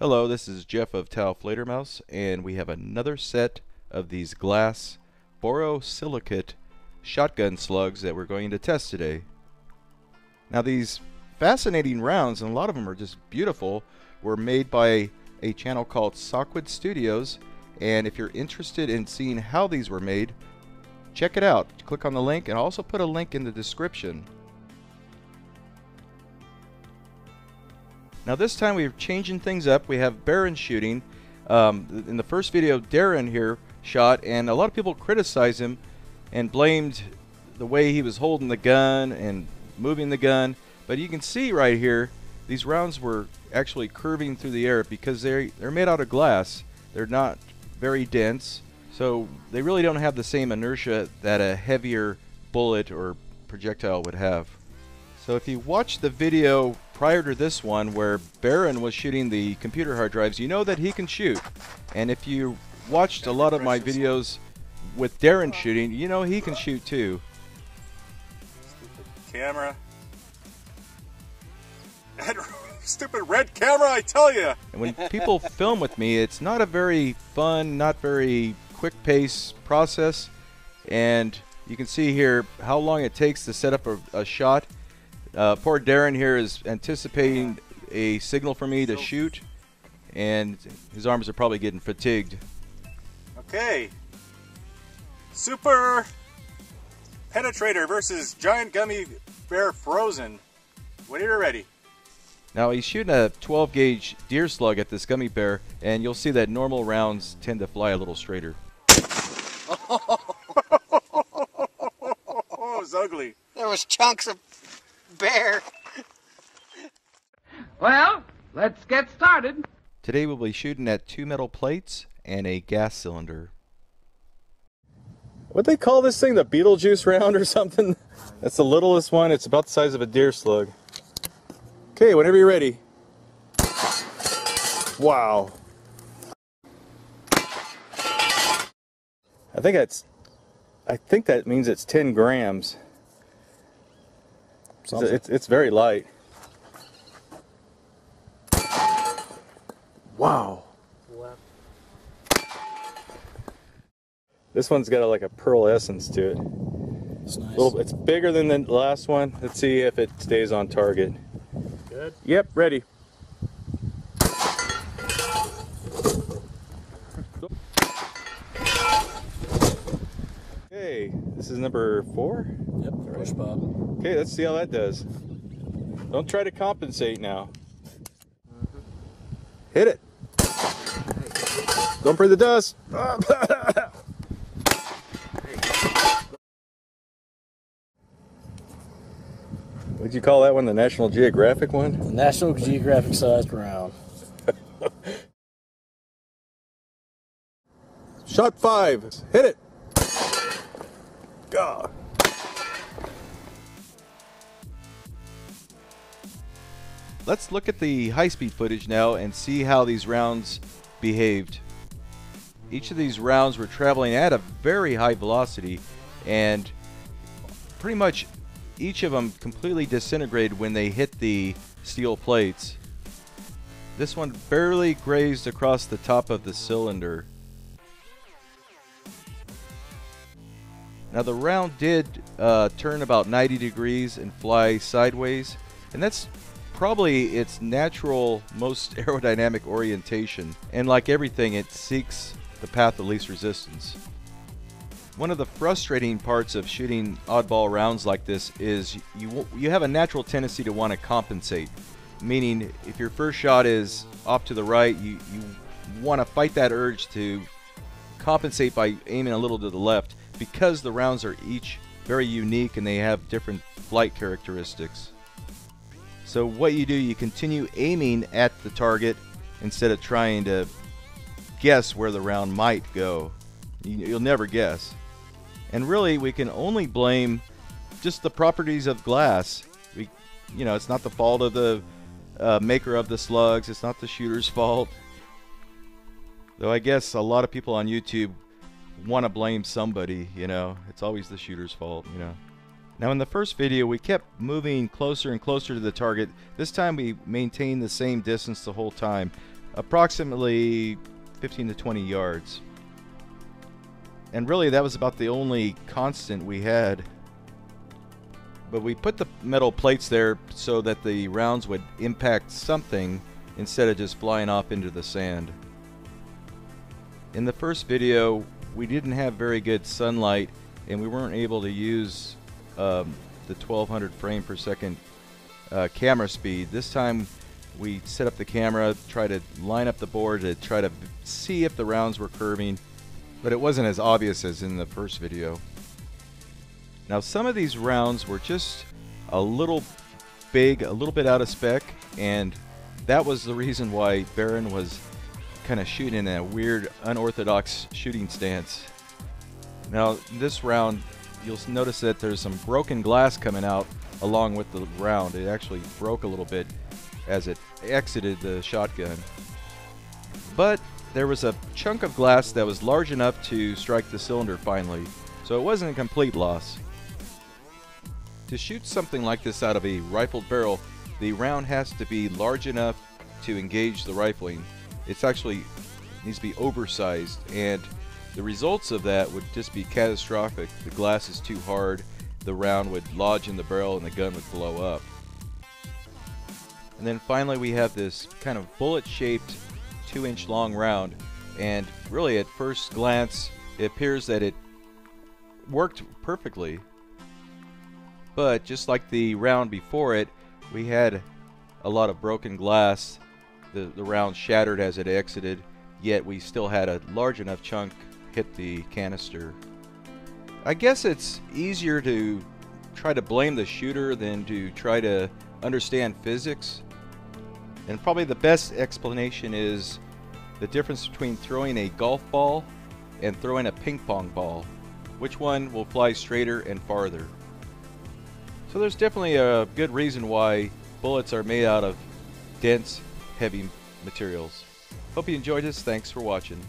Hello, this is Jeff of TAOFLEDERMAUS, and we have another set of these glass borosilicate shotgun slugs that we're going to test today. Now, these fascinating rounds, and a lot of them are just beautiful, were made by a channel called Sockwood Studios, and if you're interested in seeing how these were made, check it out. Click on the link, and I'll also put a link in the description. Now this time we're changing things up. We have Baron shooting. In the first video, Darren here shot, and a lot of people criticized him and blamed the way he was holding the gun and moving the gun. But you can see right here, these rounds were actually curving through the air because they're made out of glass. They're not very dense, so they really don't have the same inertia that a heavier bullet or projectile would have. So if you watch the video prior to this one where Baron was shooting the computer hard drives, you know that he can shoot. And if you watched a lot of my videos with Darren shooting, you know he can shoot too. Stupid camera. That stupid red camera, I tell you. And when people film with me, it's not a very fun, not very quick pace process. And you can see here how long it takes to set up a shot. Poor Darren here is anticipating a signal for me to shoot, and his arms are probably getting fatigued. Okay. Super Penetrator versus Giant Gummy Bear Frozen. When you're ready. Now he's shooting a 12 gauge deer slug at this gummy bear, and you'll see that normal rounds tend to fly a little straighter. Oh, it was ugly. There was chunks of bear. Well, let's get started. Today we'll be shooting at 2 metal plates and a gas cylinder. What they call this thing, the Beetlejuice round or something? That's the littlest one. It's about the size of a deer slug. Okay, whenever you're ready. Wow. I think that means it's 10 grams. It's very light. Wow. This one's got like a pearl essence to it. It's nice. It's bigger than the last one. Let's see if it stays on target. Good. Yep, ready. Okay, this is number 4? Yep, push pop. Okay, let's see how that does. Don't try to compensate now. Hit it. Don't breathe the dust. What'd you call that one? The National Geographic one? The National Geographic sized round. Shot 5. Hit it. God. Let's look at the high-speed footage now and see how these rounds behaved. Each of these rounds were traveling at a very high velocity, and pretty much each of them completely disintegrated when they hit the steel plates. This one barely grazed across the top of the cylinder. Now the round did turn about 90 degrees and fly sideways, and that's probably its natural, most aerodynamic orientation. And like everything, it seeks the path of least resistance. One of the frustrating parts of shooting oddball rounds like this is you have a natural tendency to want to compensate, meaning if your first shot is off to the right, you want to fight that urge to compensate by aiming a little to the left, because the rounds are each very unique and they have different flight characteristics. So what you do, you continue aiming at the target instead of trying to guess where the round might go. You'll never guess. And really, we can only blame just the properties of glass. You know, it's not the fault of the maker of the slugs. It's not the shooter's fault. Though I guess a lot of people on YouTube want to blame somebody, you know. It's always the shooter's fault, you know. Now in the first video, we kept moving closer and closer to the target. This time we maintained the same distance the whole time. approximately 15 to 20 yards. And really that was about the only constant we had. But we put the metal plates there so that the rounds would impact something instead of just flying off into the sand. In the first video, we didn't have very good sunlight and we weren't able to use the 1200 frame per second camera speed. This time we set up the camera, try to line up the board to try to see if the rounds were curving, but it wasn't as obvious as in the first video. Now some of these rounds were just a little big, a little bit out of spec, and that was the reason why Baron was kind of shooting in a weird unorthodox shooting stance. Now this round, you'll notice that there's some broken glass coming out along with the round. It actually broke a little bit as it exited the shotgun. But there was a chunk of glass that was large enough to strike the cylinder finally, so it wasn't a complete loss. To shoot something like this out of a rifled barrel, the round has to be large enough to engage the rifling. It's actually needs to be oversized, and the results of that would just be catastrophic. The glass is too hard, the round would lodge in the barrel and the gun would blow up. And then finally we have this kind of bullet-shaped 2-inch long round, and really at first glance it appears that it worked perfectly, but just like the round before it, we had a lot of broken glass. The round shattered as it exited, yet we still had a large enough chunk hit the canister. I guess it's easier to try to blame the shooter than to try to understand physics. And probably the best explanation is the difference between throwing a golf ball and throwing a ping pong ball. Which one will fly straighter and farther? So there's definitely a good reason why bullets are made out of dense, heavy materials. Hope you enjoyed this. Thanks for watching.